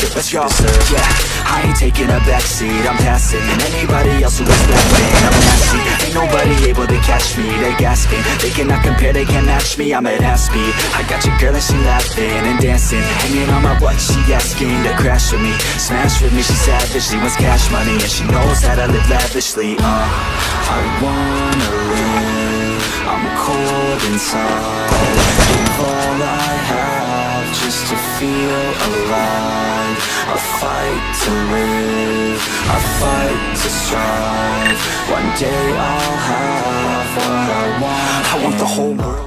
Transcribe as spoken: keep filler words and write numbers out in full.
get what you deserve. Yeah, I ain't taking a backseat, I'm passing anybody else who is laughing. I'm nasty, ain't nobody able to catch me. They gasping, they cannot compare, they can't match me. I'm at half speed, I got your girl and she laughing and dancing. Hanging on my butt, she asking to crash with me. Smash with me, she savage, she wants cash money. And she knows that I live lavishly, uh I wanna live, I'm cold inside. Give all I have just to feel alive. I fight to live, I fight to strive. One day I'll have what I want. I want the whole world.